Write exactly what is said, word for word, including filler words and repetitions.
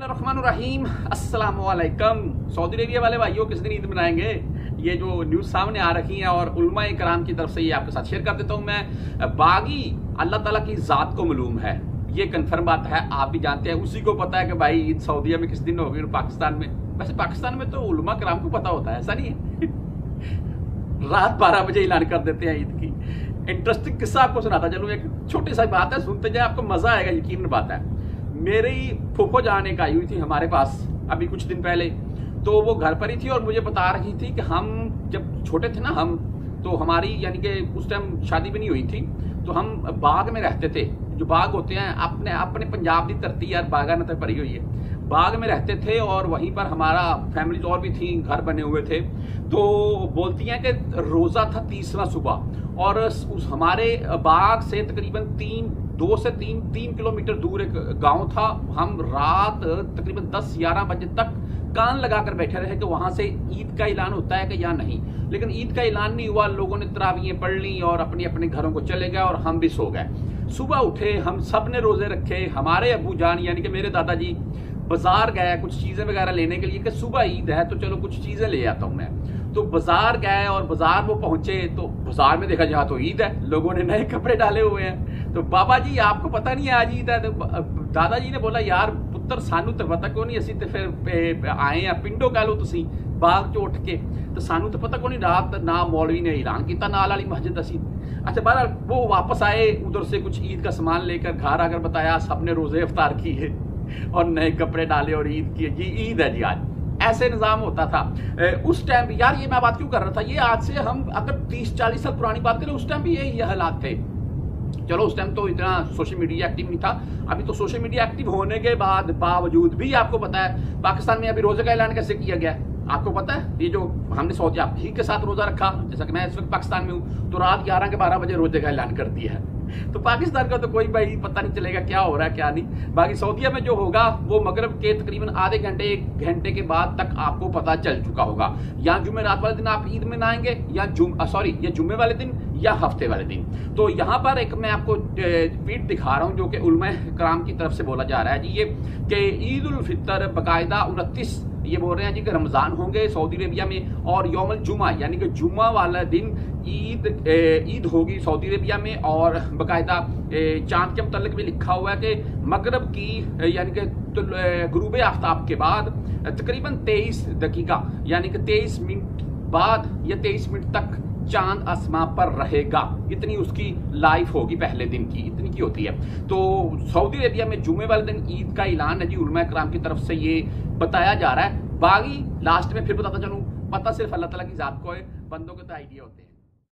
रहीम अस्सलामुअलैकुम। Saudi Arabia वाले भाइयों, किस दिन ईद मनाएंगे? ये जो न्यूज़ सामने आ रखी है और उलमाए कराम की तरफ से ये आपके साथ शेयर कर देता हूँ मैं। बागी अल्लाह ताला की ज़ात को मालूम है, ये कन्फर्म बात है, आप भी जानते हैं। उसी को पता है कि भाई ईद सऊदीया में किस दिन होगी और पाकिस्तान में। वैसे पाकिस्तान में तो उलमा कराम को पता होता है, ऐसा नहीं है। रात बारह बजे ऐलान कर देते हैं ईद की। इंटरेस्टिंग किस्सा आपको सुनाता चलूँ, एक छोटी सी बात है, सुनते जाए आपको मज़ा आएगा, यकीन बात है। मेरे ही फूफो जाने का आई हुई थी हमारे पास अभी कुछ दिन पहले, तो वो घर पर ही थी और मुझे बता रही थी कि हम जब छोटे थे ना, हम तो हमारी यानी कि उस टाइम शादी भी नहीं हुई थी, तो हम बाग में रहते थे। जो बाग होते हैं अपने अपने पंजाब की धरती यार बागा ने तक पड़ी हुई है, बाग में रहते थे और वहीं पर हमारा फैमिलीज और भी थी, घर बने हुए थे। तो बोलती हैं कि रोज़ा था तीसरा सुबह और उस हमारे बाग से तकरीबन तीन दो से तीन तीन किलोमीटर दूर एक गांव था। हम रात तकरीबन दस ग्यारह बजे तक कान लगाकर बैठे रहे कि वहाँ से ईद का ऐलान होता है कि या नहीं, लेकिन ईद का ऐलान नहीं हुआ। लोगों ने तरावियाँ पढ़ लीं और अपने अपने घरों को चले गए और हम भी सो गए। सुबह उठे, हम सब ने रोज़े रखे। हमारे अबू जान यानी कि मेरे दादाजी बाज़ार गए कुछ चीज़ें वगैरह लेने के लिए कि सुबह ईद है तो चलो कुछ चीज़ें ले आता हूँ मैं। तो बाज़ार गए और बाज़ार वो पहुँचे तो बाज़ार में देखा जहाँ तो ईद है, लोगों ने नए कपड़े डाले हुए हैं। तो बाबा जी आपको पता नहीं है आज ईद है? तो दादाजी ने बोला, यार पुत्र सानू तो पता को नहीं, असी तो फिर आए हैं पिंडों कह लो तुसी बाग चो उठ के, तो सानू तो पता को नहीं। रात ना मौलवी ने ऐलान किया नाल वाली मस्जिद असी। अच्छा बहरहाल वो वापस आए उधर से कुछ ईद का सामान लेकर, घर आकर बताया सबने रोज़े इफ्तार किए और नए कपड़े डाले और ईद किए। जी ईद है जी आज। ऐसे निज़ाम होता था उस टाइम भी यार। ये मैं बात क्यों कर रहा था, ये आज से हम अगर तीस चालीस साल पुरानी बात करें उस टाइम भी यही हालात थे। चलो उस टाइम तो इतना सोशल मीडिया एक्टिव नहीं था, अभी तो सोशल मीडिया एक्टिव होने के बाद बावजूद भी आपको पता है पाकिस्तान में अभी रोज़े का ऐलान कैसे किया गया। आपको पता है ये जो हमने सऊदी अरब के साथ रोज़ा रखा, जैसा कि मैं इस वक्त पाकिस्तान में हूँ, तो रात ग्यारह के बारह बजे रोज़े का ऐलान कर दिया है। तो पाकिस्तान का तो कोई भाई पता नहीं चलेगा क्या हो रहा है क्या नहीं। बाकी सऊदीया में जो होगा वो मगरब के तकरीबन आधे घंटे एक घंटे के बाद तक आपको पता चल चुका होगा। या जुम्मे रात वाले दिन आप ईद मनाएंगे या जुम सॉरी या जुम्मे वाले दिन या हफ्ते वाले दिन। तो यहाँ पर एक मैं आपको ट्वीट दिखा रहा हूँ जो कि उलमा कराम की तरफ से बोला जा रहा है जी ये कि ईद उल फितर बाकायदा उनतीस ये बोल रहे हैं जी कि रमज़ान होंगे सऊदी अरेबिया में और यौमुल जुमा यानी कि जुमा वाला दिन ईद ईद होगी सऊदी अरेबिया में। और बाकायदा चाँद के मुतल्लिक़ भी लिखा हुआ है कि मगरब की यानी कि तो गुरूब आफ्ताब के बाद तकरीबन तेईस दकीका यानी कि तेईस मिनट बाद या तेईस मिनट तक चांद आसमां पर रहेगा। इतनी उसकी लाइफ होगी पहले दिन की, इतनी की होती है। तो सऊदी अरेबिया में जुमे वाले दिन ईद का ऐलान है जी उलमा कराम की तरफ से, ये बताया जा रहा है। बाकी लास्ट में फिर बताता चलूँ, पता सिर्फ अल्लाह ताला की जात को है, बंदों को तो आइडिया होते हैं।